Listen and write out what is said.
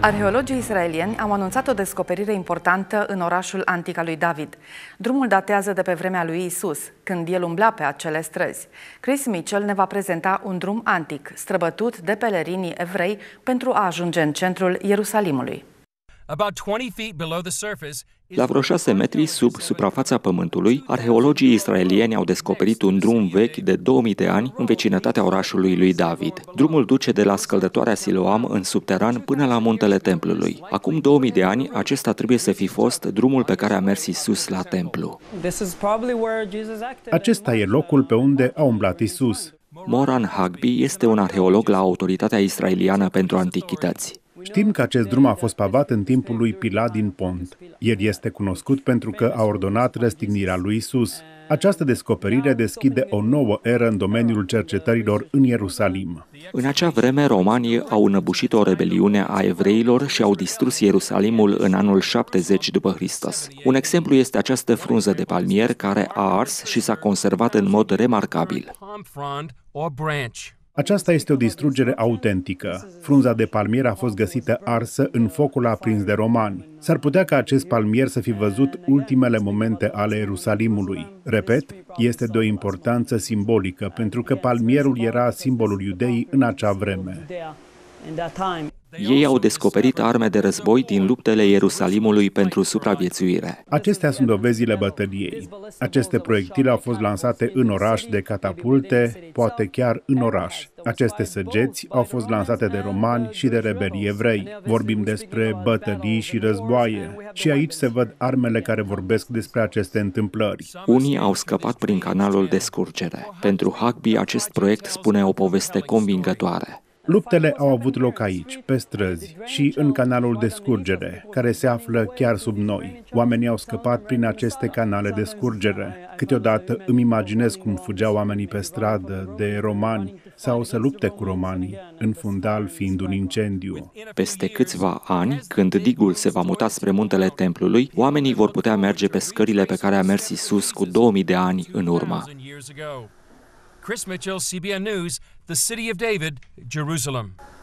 Arheologii israelieni au anunțat o descoperire importantă în orașul antic al lui David. Drumul datează de pe vremea lui Isus, când el umbla pe acele străzi. Chris Mitchell ne va prezenta un drum antic, străbătut de pelerinii evrei pentru a ajunge în centrul Ierusalimului. La vreo 6 metri sub suprafața pământului, arheologii israelieni au descoperit un drum vechi de 2000 de ani în vecinătatea orașului lui David. Drumul duce de la scăldătoarea Siloam în subteran până la Muntele Templului. Acum 2000 de ani, acesta trebuie să fi fost drumul pe care a mers Isus la templu. Acesta e locul pe unde a umblat Isus. Moran Hagbi este un arheolog la Autoritatea Israeliană pentru Antichități. Știm că acest drum a fost pavat în timpul lui Pilat din Pont. El este cunoscut pentru că a ordonat răstignirea lui Isus. Această descoperire deschide o nouă eră în domeniul cercetărilor în Ierusalim. În acea vreme, romanii au înăbușit o rebeliune a evreilor și au distrus Ierusalimul în anul 70 după Hristos. Un exemplu este această frunză de palmier care a ars și s-a conservat în mod remarcabil. Aceasta este o distrugere autentică. Frunza de palmier a fost găsită arsă în focul aprins de romani. S-ar putea ca acest palmier să fi văzut ultimele momente ale Ierusalimului. Repet, este de o importanță simbolică, pentru că palmierul era simbolul Iudeii în acea vreme. Ei au descoperit arme de război din luptele Ierusalimului pentru supraviețuire. Acestea sunt dovezile bătăliei. Aceste proiectile au fost lansate în oraș de catapulte, poate chiar în oraș. Aceste săgeți au fost lansate de romani și de rebelii evrei. Vorbim despre bătălii și războaie. Și aici se văd armele care vorbesc despre aceste întâmplări. Unii au scăpat prin canalul de scurgere. Pentru Hagbi, acest proiect spune o poveste convingătoare. Luptele au avut loc aici, pe străzi și în canalul de scurgere, care se află chiar sub noi. Oamenii au scăpat prin aceste canale de scurgere. Câteodată îmi imaginez cum fugeau oamenii pe stradă de romani sau să lupte cu romanii, în fundal fiind un incendiu. Peste câțiva ani, când digul se va muta spre Muntele Templului, oamenii vor putea merge pe scările pe care a mers Isus cu 2000 de ani în urmă. Chris Mitchell, CBN News, the City of David, Jerusalem.